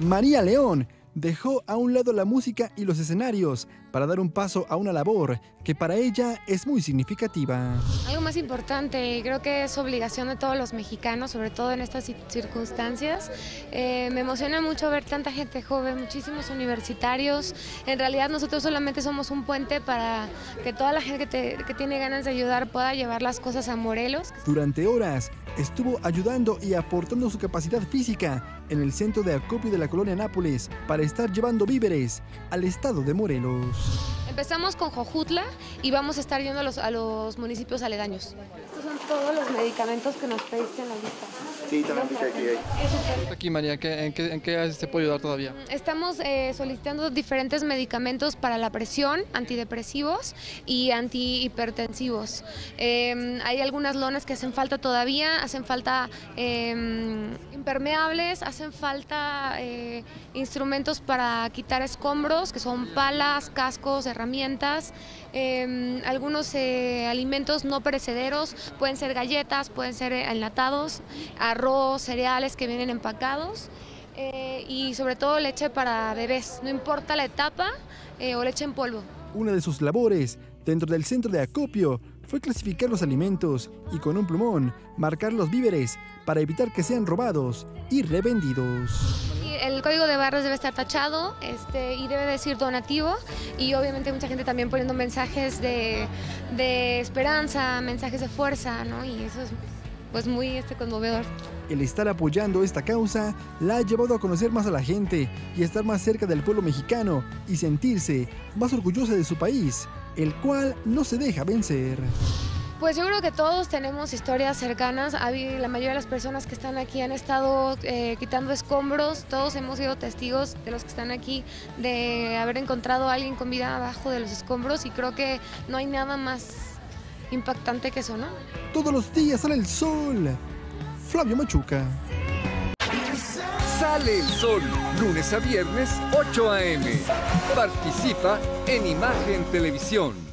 María León dejó a un lado la música y los escenarios para dar un paso a una labor que para ella es muy significativa. Algo más importante, y creo que es obligación de todos los mexicanos, sobre todo en estas circunstancias. Me emociona mucho ver tanta gente joven, muchísimos universitarios. En realidad nosotros solamente somos un puente para que toda la gente que tiene ganas de ayudar pueda llevar las cosas a Morelos. Durante horas estuvo ayudando y aportando su capacidad física en el centro de acopio de la colonia Nápoles para estar llevando víveres al estado de Morelos. Empezamos con Jojutla y vamos a estar yendo a los municipios aledaños. Estos son todos los medicamentos que nos pediste en la lista. Sí, también pica aquí. Aquí, María, ¿en qué se puede ayudar todavía? Estamos solicitando diferentes medicamentos para la presión, antidepresivos y antihipertensivos. Hay algunas lonas que hacen falta todavía, hacen falta impermeables, hacen falta instrumentos para quitar escombros, que son palas, cascos, herramientas, algunos alimentos no perecederos, pueden ser galletas, pueden ser enlatados, arroz, cereales que vienen empacados y sobre todo leche para bebés, no importa la etapa o leche en polvo. Una de sus labores dentro del centro de acopio fue clasificar los alimentos y con un plumón marcar los víveres para evitar que sean robados y revendidos. El código de barras debe estar tachado y debe decir donativo, y obviamente mucha gente también poniendo mensajes de esperanza, mensajes de fuerza, ¿no? Y eso es pues muy conmovedor. El estar apoyando esta causa la ha llevado a conocer más a la gente y estar más cerca del pueblo mexicano y sentirse más orgullosa de su país, el cual no se deja vencer. Pues yo creo que todos tenemos historias cercanas. La mayoría de las personas que están aquí han estado quitando escombros, todos hemos sido testigos de los que están aquí, de haber encontrado a alguien con vida abajo de los escombros, y creo que no hay nada más impactante que eso, ¿no? Todos los días sale el sol. Flavio Machuca. Sale el sol, lunes a viernes, 8 a.m. Participa en Imagen Televisión.